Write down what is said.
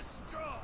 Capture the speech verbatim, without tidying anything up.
Destroy!